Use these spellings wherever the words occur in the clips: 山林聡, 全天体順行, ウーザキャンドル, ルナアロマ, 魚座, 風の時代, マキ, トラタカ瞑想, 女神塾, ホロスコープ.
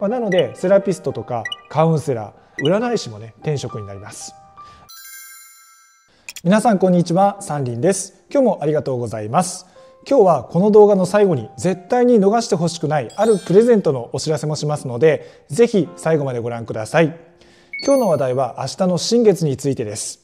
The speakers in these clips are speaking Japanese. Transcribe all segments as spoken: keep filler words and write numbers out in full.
まあ、なのでセラピストとかカウンセラー、占い師もね天職になります。皆さんこんにちは、山林です。今日もありがとうございます。今日はこの動画の最後に絶対に逃してほしくないあるプレゼントのお知らせもしますので、是非最後までご覧ください。今日の話題は明日の新月についてです。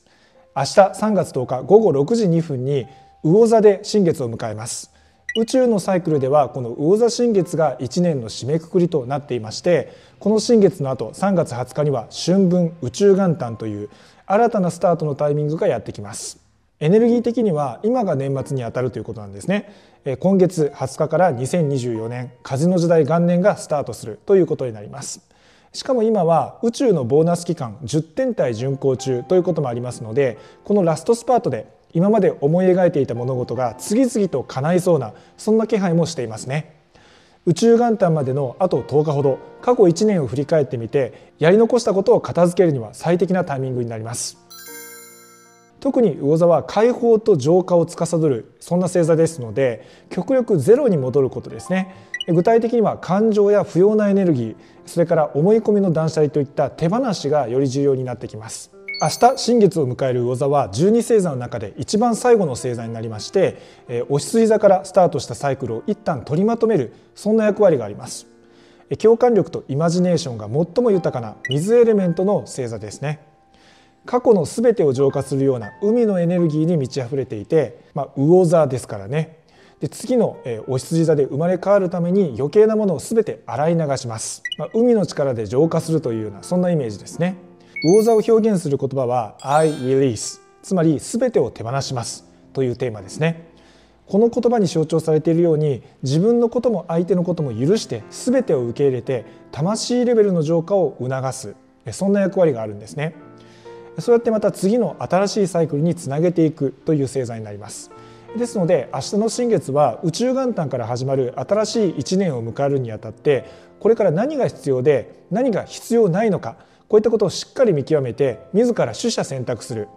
明日さんがつとおかごごろくじにふんに魚座で新月を迎えます。宇宙のサイクルではこの魚座新月がいちねんの締めくくりとなっていまして、この新月の後さんがつはつかには春分宇宙元旦という新たなスタートのタイミングがやってきます。エネルギー的には今が年末にあたるということなんですね。今月はつかからにせんにじゅうよねん風の時代元年がスタートするということになります。しかも今は宇宙のボーナス期間じゅってんたい巡行中ということもありますので、このラストスパートで今まで思い描いていた物事が次々と叶いそうな、そんな気配もしていますね。宇宙元旦までのあととおかほど、過去いちねんを振り返ってみてやり残したことを片付けるには最適なタイミングになります。特に魚座は解放と浄化を司る、そんな星座ですので、極力ゼロに戻ることですね。具体的には感情や不要なエネルギー、それから思い込みの断捨離といった手放しがより重要になってきます。明日新月を迎える魚座はじゅうにせいざの中で一番最後の星座になりまして、お羊座からスタートしたサイクルを一旦取りまとめる、そんな役割があります。共感力とイマジネーションが最も豊かな水エレメントの星座ですね。過去の全てを浄化するような海のエネルギーに満ち溢れていて、まあ、魚座ですからね。で次のお羊座で生まれ変わるために余計なものを全て洗い流します、まあ、海の力で浄化するというような、そんなイメージですね。魚座を表現する言葉は I release、 つまり全てを手放しますというテーマですね。この言葉に象徴されているように、自分のことも相手のことも許して全てを受け入れて魂レベルの浄化を促す、そんな役割があるんですね。そうやってまた次の新しいサイクルにつなげていくという星座になります。ですので明日の新月は宇宙元旦から始まる新しいいちねんを迎えるにあたって、これから何が必要で何が必要ないのか、こういったことをしっかり見極めて自ら取捨選択する、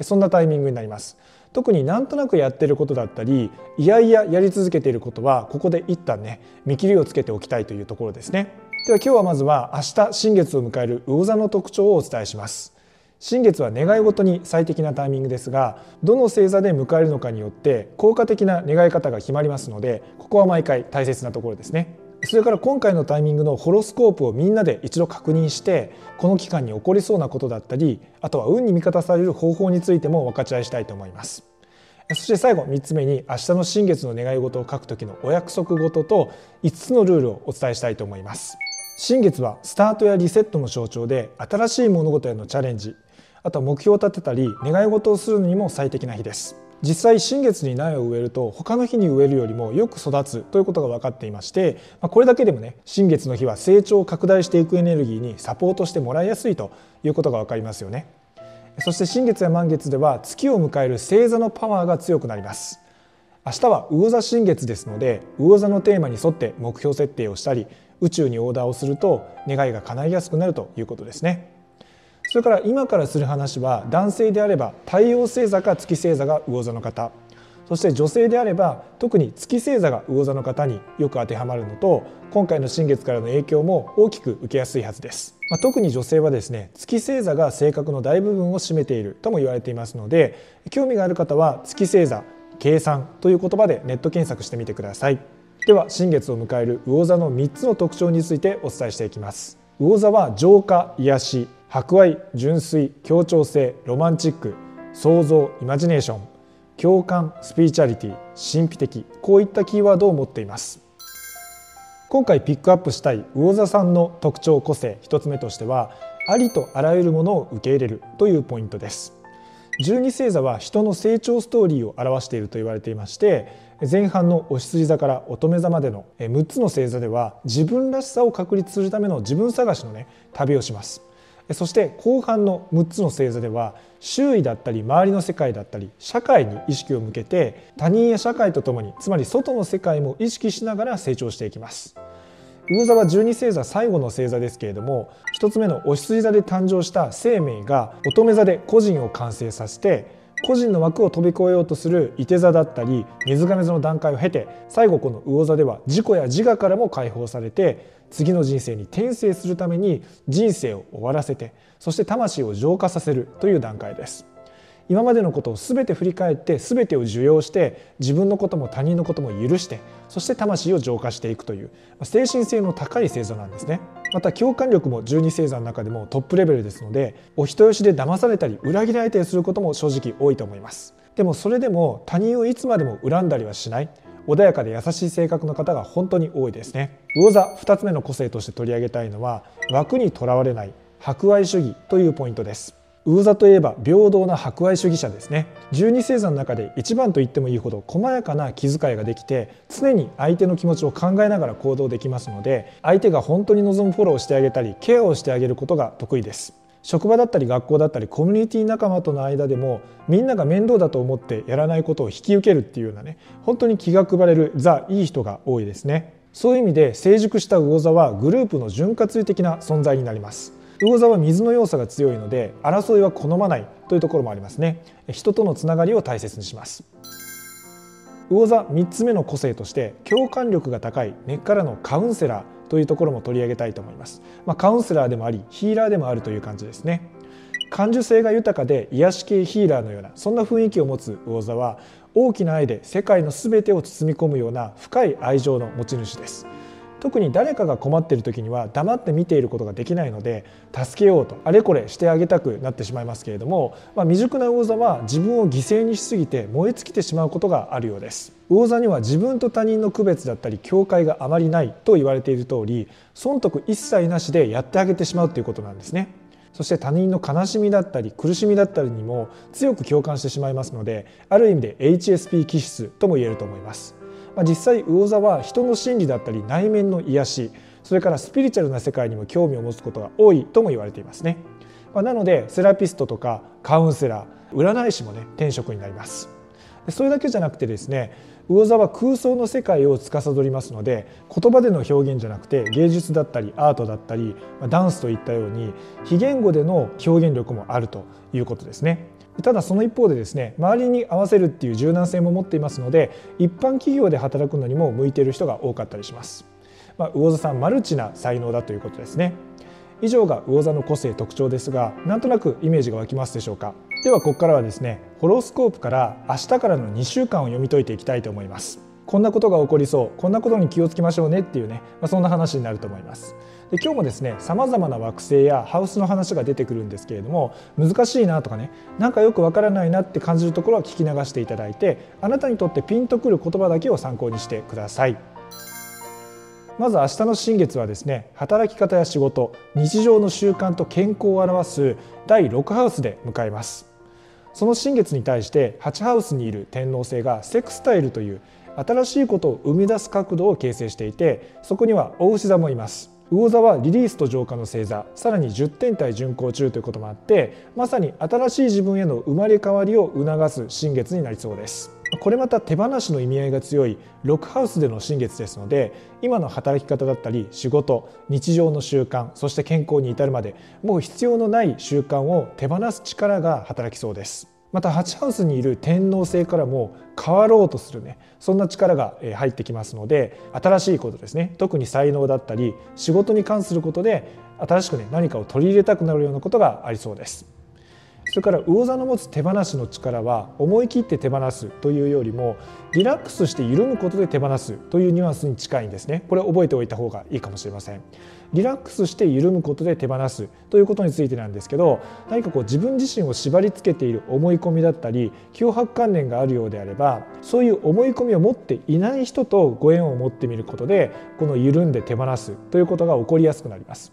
そんなタイミングになります。特になんとなくやっていることだったり、いやいややり続けていることはここで一旦ね見切りをつけておきたいというところですね。では今日はまずは明日新月を迎える魚座の特徴をお伝えします。新月は願い事に最適なタイミングですが、どの星座で迎えるのかによって効果的な願い方が決まりますので、ここは毎回大切なところですね。それから今回のタイミングのホロスコープをみんなで一度確認して、この期間に起こりそうなことだったり、あとは運に味方される方法についても分かち合いしたいと思います。そして最後みっつめに、明日の新月の願い事を書く時のお約束事といつつのルールをお伝えしたいと思います。新月はスタートやリセットの象徴で、新しい物事へのチャレンジ、あとは目標を立てたり願い事をするのにも最適な日です。実際新月に苗を植えると他の日に植えるよりもよく育つということが分かっていまして、これだけでもね新月の日は成長を拡大していくエネルギーにサポートしてもらいやすいということが分かりますよね。そして新月や満月では月を迎える星座のパワーが強くなります。明日は魚座新月ですので、魚座のテーマに沿って目標設定をしたり宇宙にオーダーをすると願いが叶いやすくなるということですね。それから今からする話は、男性であれば太陽星座か月星座が魚座の方、そして女性であれば特に月星座が魚座の方によく当てはまるのと、今回の新月からの影響も大きく受けやすいはずです。まあ、特に女性はですね、月星座が性格の大部分を占めているとも言われていますので、興味がある方は月星座計算という言葉でネット検索してみてください。では新月を迎える魚座のみっつの特徴についてお伝えしていきます。魚座は浄化、癒し、博愛、純粋、協調性、ロマンチック、創造、イマジネーション、共感、スピリチュアリティ、神秘的、こういったキーワードを持っています。今回ピックアップしたい魚座さんの特徴個性ひとつめとしては、ありとあらゆるものを受け入れるというポイントです。じゅうに星座は人の成長ストーリーを表していると言われていまして、前半のお羊座から乙女座までのむっつの星座では自分らしさを確立するための自分探しのね旅をします。そして後半のむっつの星座では周囲だったり周りの世界だったり社会に意識を向けて、他人や社会とともに、つまり外の世界も意識しながら成長していきます。魚座はじゅうに星座最後の星座ですけれども、ひとつめのお羊座で誕生した生命が乙女座で個人を完成させて、個人の枠を飛び越えようとする射手座だったり水瓶座の段階を経て、最後この魚座では自己や自我からも解放されて、次の人生に転生するために人生を終わらせて、そして魂を浄化させるという段階です。今までのことを全て振り返って、全てを受容して、自分のことも他人のことも許して、そして魂を浄化していくという精神性の高い星座なんですね。また共感力もじゅうに星座の中でもトップレベルですので、お人よしで騙されたり裏切られたりすることも正直多いと思います。でもそれでも他人をいつまでも恨んだりはしない、穏やかで優しい性格の方が本当に多いですね。魚座ふたつめの個性として取り上げたいのは、枠にとらわれない博愛主義というポイントです。魚座といえば平等な博愛主義者ですね。じゅうに星座の中で一番と言ってもいいほど細やかな気遣いができて、常に相手の気持ちを考えながら行動できますので、相手が本当に望むフォローをしてあげたり、ケアをしてあげることが得意です。職場だったり学校だったりコミュニティ仲間との間でも、みんなが面倒だと思ってやらないことを引き受けるっていうようなね、本当に気が配れるザ・いい人が多いですね。そういう意味で成熟した魚座はグループの潤滑的な存在になります。魚座は水の要素が強いので、争いは好まないというところもありますね。人とのつながりを大切にします。魚座みっつめの個性として、共感力が高い根っからのカウンセラーというところも取り上げたいと思います。まあ、カウンセラーでもありヒーラーでもあるという感じですね。感受性が豊かで癒し系ヒーラーのような、そんな雰囲気を持つ魚座は、大きな愛で世界の全てを包み込むような深い愛情の持ち主です。特に誰かが困っている時には黙って見ていることができないので、助けようとあれこれしてあげたくなってしまいますけれども、まあ、未熟な魚座は自分を犠牲にしすぎて燃え尽きてしまうことがあるようです。魚座には自分と他人の区別だったり境界があまりないと言われている通り、損得一切なしでやってあげてしまうということなんですね。そして他人の悲しみだったり苦しみだったりにも強く共感してしまいますので、ある意味で エイチエスピー 気質とも言えると思います。まあ、実際魚座は人の心理だったり内面の癒し、それからスピリチュアルな世界にも興味を持つことが多いとも言われていますね。まあ、なのでセラピストとかカウンセラー、占い師もね、転職になります。それだけじゃなくてですね、魚座は空想の世界を司りますので、言葉での表現じゃなくて芸術だったりアートだったりダンスといったように非言語での表現力もあるということですね。ただその一方でですね、周りに合わせるっていう柔軟性も持っていますので、一般企業で働くのにも向いている人が多かったりします。まあ、魚座さんマルチな才能だということですね。以上が魚座の個性特徴ですが、なんとなくイメージが湧きますでしょうか。ではここからはですね、ホロスコープから明日からのにしゅうかんを読み解いていきたいと思います。こんなことが起こりそう、こんなことに気をつけましょうねっていうね、まあ、そんな話になると思います。で、今日もですね、さまざまな惑星やハウスの話が出てくるんですけれども、難しいなとかね、なんかよくわからないなって感じるところは聞き流していただいて、あなたにとってピンとくる言葉だけを参考にしてください。まず明日の新月はですね、働き方や仕事、日常の習慣と健康を表すだいろくハウスで迎えます。その新月に対してはちハウスにいる天王星がセクスタイルという新しいことを生み出す角度を形成していて、そこには牡牛座もいます。魚座はリリースと浄化の星座、さらにじゅってんたい巡行中ということもあって、まさに新しい自分への生まれ変わりを促す新月になりそうです。これまた手放しの意味合いが強いろくハウスでの新月ですので、今の働き方だったり仕事、日常の習慣、そして健康に至るまでもう必要のない習慣を手放す力が働きそうです。またはちハウスにいる天王星からも変わろうとするね、そんな力が入ってきますので、新しいことですね、特に才能だったり仕事に関することで新しくね、何かを取り入れたくなるようなことがありそうです。それから魚座の持つ手放しの力は、思い切って手放すというよりもリラックスして緩むことで手放すというニュアンスに近いんですね。これ覚えておいた方がいいかもしれません。リラックスして緩むことで手放すということについてなんですけど、何かこう自分自身を縛りつけている思い込みだったり強迫観念があるようであれば、そういう思い込みを持っていない人とご縁を持ってみることで、この緩んで手放すということが起こりやすくなります。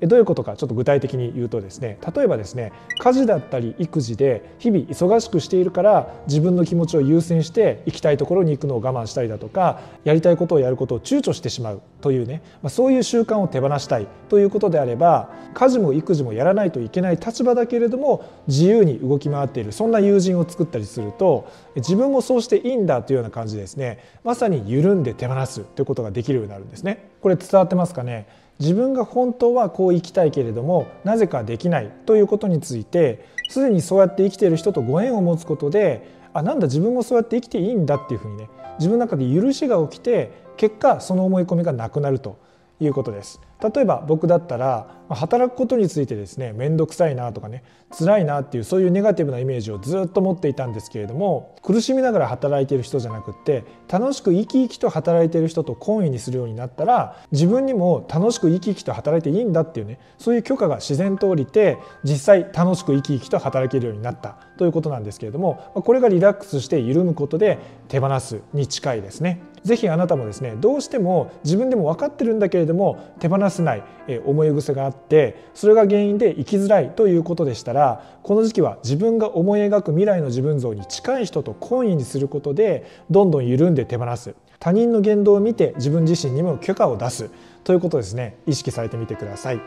どういうことかちょっと具体的に言うとですね、例えばですね、家事だったり育児で日々忙しくしているから、自分の気持ちを優先して行きたいところに行くのを我慢したりだとか、やりたいことをやることを躊躇してしまうというね、まあ、そういう習慣を手放したいということであれば、家事も育児もやらないといけない立場だけれども自由に動き回っている、そんな友人を作ったりすると、自分もそうしていいんだというような感じですね、まさに緩んで手放すということができるようになるんですね。これ伝わってますかね。自分が本当はこう生きたいけれどもなぜかできないということについて、すでにそうやって生きている人とご縁を持つことで、あ、なんだ自分もそうやって生きていいんだっていうふうにね、自分の中で許しが起きて、結果その思い込みがなくなるということです。例えば僕だったら働くことについてですね、めんどくさいなとかね、辛いなっていう、そういうネガティブなイメージをずっと持っていたんですけれども、苦しみながら働いている人じゃなくって、楽しく生き生きと働いている人と懇意にするようになったら、自分にも楽しく生き生きと働いていいんだっていうね、そういう許可が自然と下りて、実際楽しく生き生きと働けるようになったということなんですけれども、これがリラックスして緩むことで手放すに近いですね。ぜひあなたもですね、どうしても自分でも分かってるんだけれども手放せない思い癖があって、それが原因で生きづらいということでしたら、この時期は自分が思い描く未来の自分像に近い人と懇意にすることで、どんどん緩んで手放す、他人の言動を見て自分自身にも許可を出すということをですね、意識されてみてください。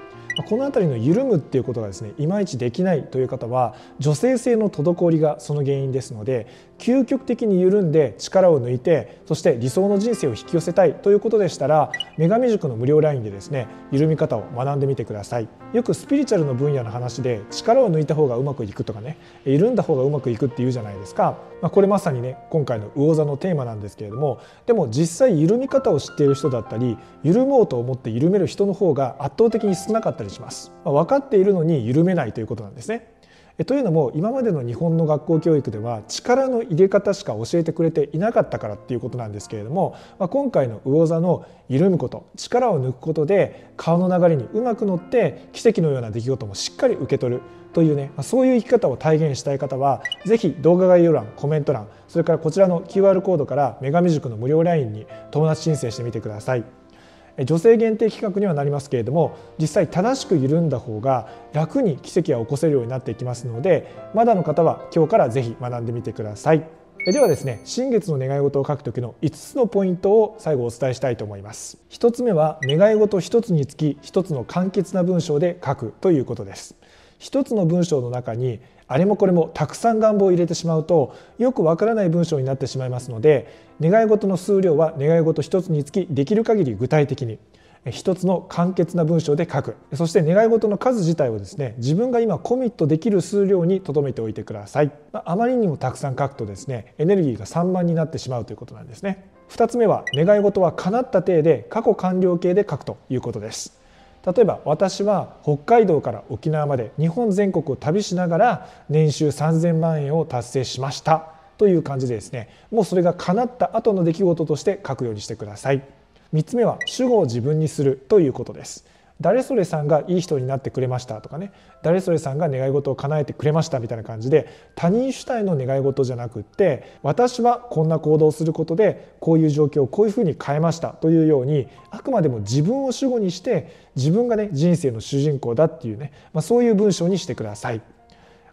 この辺りの緩むっていうことがですね、いまいちできないという方は、女性性の滞りがその原因ですので、究極的に緩んで力を抜いて、そして理想の人生を引き寄せたいということでしたら、女神塾の無料 ライン でですね、緩み方を学んでみてください。よくスピリチュアルの分野の話で、力を抜いた方がうまくいくとかね、緩んだ方がうまくいくっていうじゃないですか。まあ、これまさにね、今回の魚座のテーマなんですけれども、でも実際緩み方を知っている人だったり、緩もうと思って緩める人の方が圧倒的に少なかったりします。まあ、分かっているのに緩めないということなんですね。というのも、今までの日本の学校教育では力の入れ方しか教えてくれていなかったからっていうことなんですけれども、今回の魚座の緩むこと、力を抜くことで、川の流れにうまく乗って奇跡のような出来事もしっかり受け取るというね、そういう生き方を体現したい方は、ぜひ動画概要欄、コメント欄、それからこちらの キューアール コードから女神塾の無料 ライン に友達申請してみてください。女性限定企画にはなりますけれども、実際正しく緩んだ方が楽に奇跡は起こせるようになっていきますので、まだの方は今日からぜひ学んでみてください。ではですね、新月の願い事を書く時のいつつのポイントを最後お伝えしたいと思います。ひとつめは、願い事ひとつにつきひとつの簡潔な文章で書くということです。ひとつの文章の中にあれもこれもたくさん願望を入れてしまうと、よくわからない文章になってしまいますので、願い事の数量は願い事ひとつにつきできる限り具体的にひとつの簡潔な文章で書く。そして願い事の数自体をですね、自分が今コミットできる数量に留めておいてください。あまりにもたくさん書くとですね、エネルギーが散漫になってしまうということなんですね。ふたつめは、願い事は叶った体で過去完了形で書くということです。例えば、私は北海道から沖縄まで日本全国を旅しながら年収さんぜんまんえんを達成しましたという感じでですね、もうそれが叶った後の出来事として書くようにしてください。みっつめは、主語を自分にするということです。誰それさんがいい人になってくれましたとかね、誰それさんが願い事を叶えてくれましたみたいな感じで、他人主体の願い事じゃなくって、私はこんな行動をすることでこういう状況をこういうふうに変えましたというように、あくまでも自分を主語にして、自分がね、人生の主人公だっていうね、まあ、そういう文章にしてください。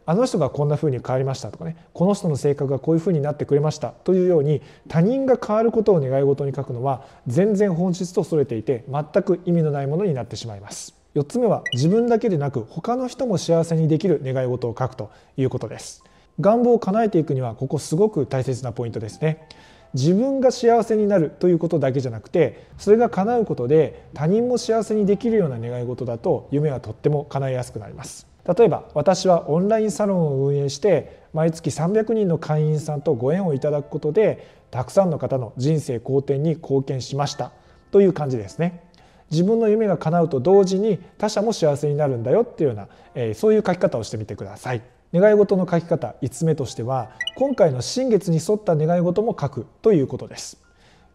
あの人がこんな風に変わりましたとかね、この人の性格がこういう風になってくれましたというように、他人が変わることを願い事に書くのは全然本質とそれていて、全く意味のないものになってしまいます。よっつめは、自分だけでなく他の人も幸せにできる願い事を書くということです。願望を叶えていくには、ここすごく大切なポイントですね。自分が幸せになるということだけじゃなくて、それが叶うことで他人も幸せにできるような願い事だと、夢はとっても叶いやすくなります。例えば、私はオンラインサロンを運営して毎月さんびゃくにんの会員さんとご縁をいただくことで、たくさんの方の人生好転に貢献しましたという感じですね。自分の夢が叶うと同時に他者も幸せになるんだよっていうような、えー、そういう書き方をしてみてください。願い事の書き方いつつめとしては、今回の新月に沿った願い事も書くということです。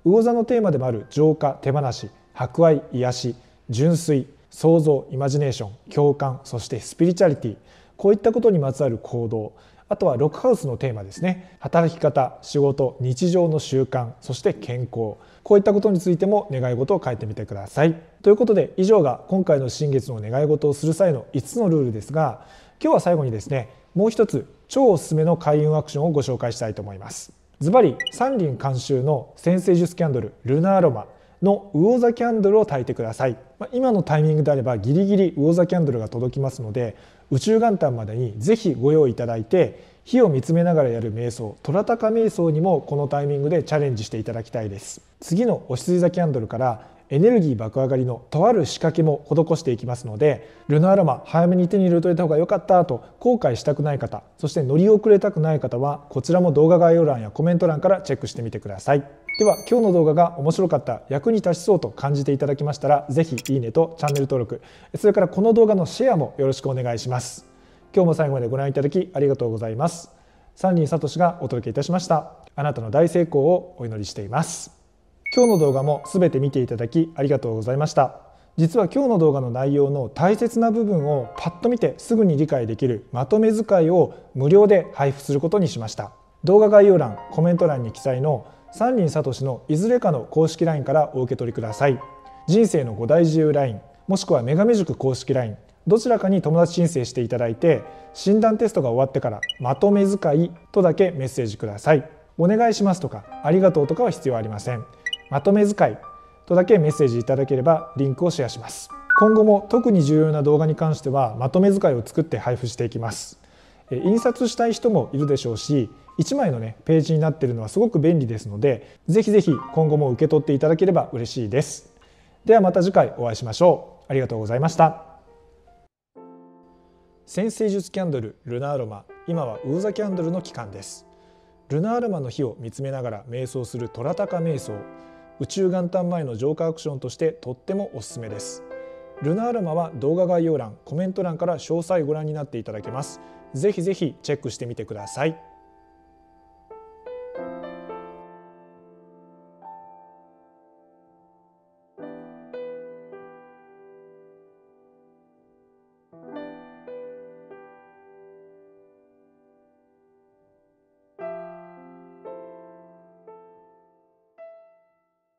魚座のテーマでもある浄化、手放し、博愛、癒し、純粋、想像、イマジネーション、共感、そしてスピリチュアリティ、こういったことにまつわる行動、あとはろくハウスのテーマですね、働き方、仕事、日常の習慣、そして健康、こういったことについても願い事を書いてみてください。ということで、以上が今回の新月の願い事をする際のいつつのルールですが、今日は最後にですね、もう一つ超おすすめの開運アクションをご紹介したいと思います。ズバリ、三輪監修の占星術キャンドルルナアロマの魚座キャンドルを焚いてください。今のタイミングであればギリギリ魚座キャンドルが届きますので、宇宙元旦までにぜひご用意いただいて、火を見つめながらやる瞑想、虎鷹瞑想にもこのタイミングでチャレンジしていただきたいです。次のお羊座キャンドルからエネルギー爆上がりのとある仕掛けも施していきますので、ルナアロマ早めに手に入れといた方が良かったと後悔したくない方、そして乗り遅れたくない方は、こちらも動画概要欄やコメント欄からチェックしてみてください。では今日の動画が面白かった、役に立ちそうと感じていただきましたら、ぜひいいねとチャンネル登録、それからこの動画のシェアもよろしくお願いします。今日も最後までご覧いただきありがとうございます。山林聡がお届けいたしました。あなたの大成功をお祈りしています。今日の動画も全て見ていただきありがとうございました。実は今日の動画の内容の大切な部分をパッと見てすぐに理解できるまとめ図解を無料で配布することにしました。動画概要欄、コメント欄に記載の山林聡のいずれかの公式 ライン からお受け取りください。人生のご大自由 ライン、 もしくは女神塾公式 ライン、 どちらかに友達申請していただいて、診断テストが終わってからまとめ図解とだけメッセージください。お願いしますとかありがとうとかは必要ありません。まとめ図解とだけメッセージいただければリンクをシェアします。今後も特に重要な動画に関してはまとめ図解を作って配布していきます。印刷したい人もいるでしょうし、いちまいのねページになっているのはすごく便利ですので、ぜひぜひ今後も受け取っていただければ嬉しいです。ではまた次回お会いしましょう。ありがとうございました。占星術キャンドルルナアロマ、今はウーザキャンドルの期間です。ルナアロマの火を見つめながら瞑想するトラタカ瞑想、宇宙元旦前の浄化アクションとしてとってもおすすめです。ルナアロマは動画概要欄、コメント欄から詳細ご覧になっていただけます。ぜひぜひチェックしてみてください。